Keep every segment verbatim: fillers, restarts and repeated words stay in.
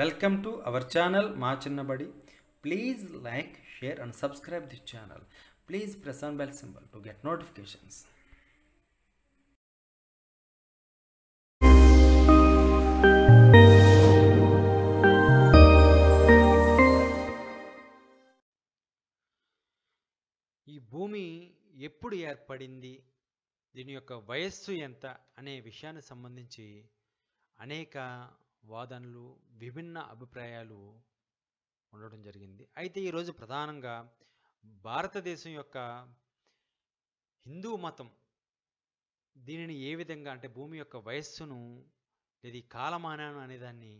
Welcome to our channel Maa Chinna Badi. Please like, share and subscribe this channel. Please press on bell symbol to get notifications. ఈ భూమి ఎప్పుడు ఏర్పడింది, దీని యొక్క వయస్సు ఎంత అనే విషయానికి సంబంధించి అనేక వాదనలు విభిన్న అభిప్రాయాలు ఉండడం జరిగింది. అయితే ఈ రోజు ప్రధానంగా భారతదేశం యొక్క హిందూ మతం దీనిని ఏ విధంగా అంటే భూమి యొక్క వయస్సును లేదా కాలమానం అనేదాన్ని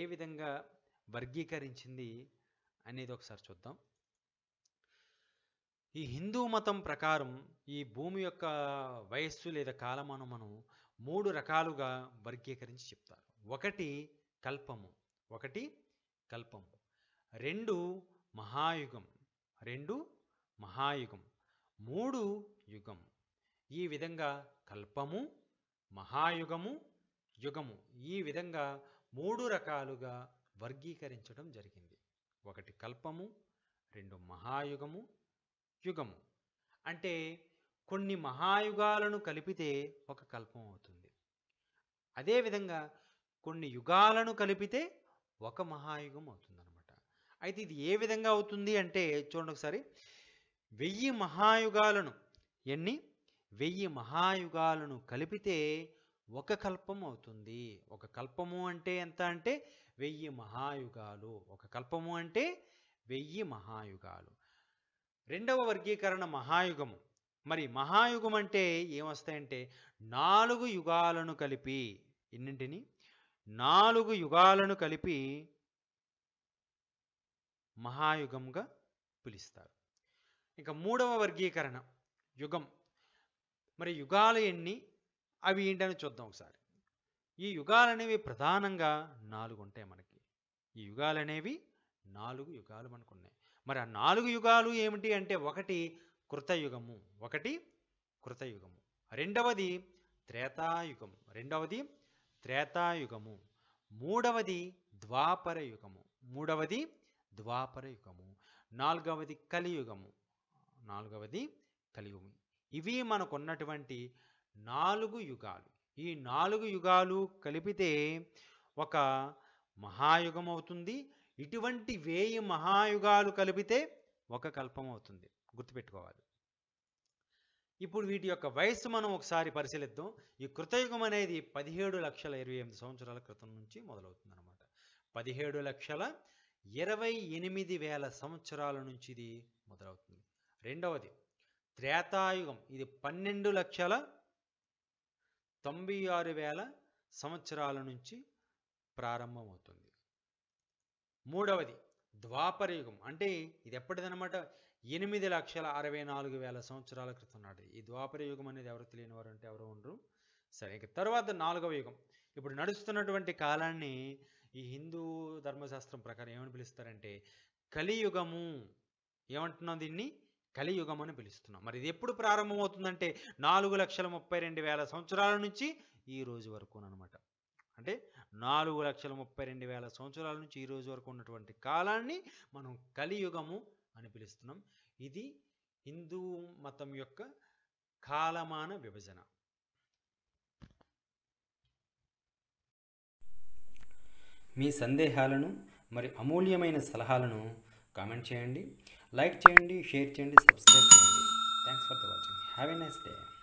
ఏ విధంగా వర్గీకరించింది అనేది ఒకసారి చూద్దాం. ఈ హిందూ మతం ప్రకారం ఈ భూమి యొక్క వయస్సు లేదా కాలమానం మనం మూడు రకాలుగా వర్గీకరించి చెప్తారు. ఒకటి కల్పము, ఒకటి కల్పము రెండు మహాయుగం, రెండు మహాయుగం మూడు యుగం. ఈ విధంగా కల్పము, మహాయుగము, యుగము ఈ విధంగా మూడు రకాలుగా వర్గీకరించడం జరిగింది. ఒకటి కల్పము, రెండు మహాయుగము, యుగము. అంటే కొన్ని మహాయుగాలను కలిపితే ఒక కల్పం అవుతుంది, అదేవిధంగా కొన్ని యుగాలను కలిపితే ఒక మహాయుగం అవుతుందన్నమాట. అయితే ఇది ఏ విధంగా అవుతుంది అంటే చూడండి ఒకసారి, వెయ్యి మహాయుగాలను ఎన్ని వెయ్యి మహాయుగాలను కలిపితే ఒక కల్పం అవుతుంది. ఒక కల్పము అంటే ఎంత అంటే వెయ్యి మహాయుగాలు, ఒక కల్పము అంటే వెయ్యి మహాయుగాలు. రెండవ వర్గీకరణ మహాయుగము. మరి మహాయుగం అంటే ఏమొస్తాయంటే నాలుగు యుగాలను కలిపి ఎన్నింటిని నాలుగు యుగాలను కలిపి మహాయుగంగా పిలుస్తారు. ఇంకా మూడవ వర్గీకరణ యుగం. మరి యుగాలు ఎన్ని అవి ఏంటని చూద్దాం ఒకసారి. ఈ యుగాలు అనేవి ప్రధానంగా నాలుగు ఉంటాయి మనకి. ఈ యుగాలు అనేవి నాలుగు యుగాలు మనకు ఉన్నాయి. మరి ఆ నాలుగు యుగాలు ఏమిటి అంటే ఒకటి కృతయుగము, ఒకటి కృతయుగము రెండవది త్రేతాయుగం, రెండవది త్రేతాయుగము మూడవది ద్వాపర యుగము, మూడవది ద్వాపర యుగము నాలుగవది కలియుగము, నాలుగవది కలియుగము. ఇవి మనకున్నటువంటి నాలుగు యుగాలు. ఈ నాలుగు యుగాలు కలిపితే ఒక మహాయుగం అవుతుంది. ఇటువంటి వేయి మహాయుగాలు కలిపితే ఒక కల్పం అవుతుంది, గుర్తుపెట్టుకోవాలి. ఇప్పుడు వీటి యొక్క వయస్సు మనం ఒకసారి పరిశీలిద్దాం. ఈ కృతయుగం అనేది పదిహేడు లక్షల ఇరవై ఎనిమిది సంవత్సరాల క్రితం నుంచి మొదలవుతుంది అనమాట. పదిహేడు లక్షల ఇరవై ఎనిమిది వేల సంవత్సరాల నుంచి ఇది మొదలవుతుంది. రెండవది త్రేతాయుగం, ఇది పన్నెండు లక్షల తొంభై ఆరు వేల సంవత్సరాల నుంచి ప్రారంభమవుతుంది. మూడవది ద్వాపరయుగం, అంటే ఇది ఎప్పటిదనమాట ఎనిమిది లక్షల అరవై నాలుగు వేల సంవత్సరాల క్రితం నాటి. ఈ ద్వాపర యుగం అనేది ఎవరు తెలియని వారు అంటే ఎవరు ఉండరు. సరే, ఇక తర్వాత నాలుగవ యుగం. ఇప్పుడు నడుస్తున్నటువంటి కాలాన్ని ఈ హిందూ ధర్మశాస్త్రం ప్రకారం ఏమని పిలుస్తారంటే కలియుగము. ఏమంటున్నాం దీన్ని? కలియుగం అని పిలుస్తున్నాం. మరి ఇది ఎప్పుడు ప్రారంభమవుతుందంటే నాలుగు లక్షల ముప్పై రెండు వేల సంవత్సరాల నుంచి ఈ రోజు వరకు అనమాట. అంటే నాలుగు లక్షల ముప్పై రెండు వేల సంవత్సరాల నుంచి ఈ రోజు వరకు ఉన్నటువంటి కాలాన్ని మనం కలియుగము అని పిలుస్తున్నాం. ఇది హిందూ మతం యొక్క కాలమాన విభజన. మీ సందేహాలను మరి అమూల్యమైన సలహాలను కామెంట్ చేయండి, లైక్ చేయండి, షేర్ చేయండి, సబ్స్క్రైబ్ చేయండి. Thanks for the watching. Have a nice day.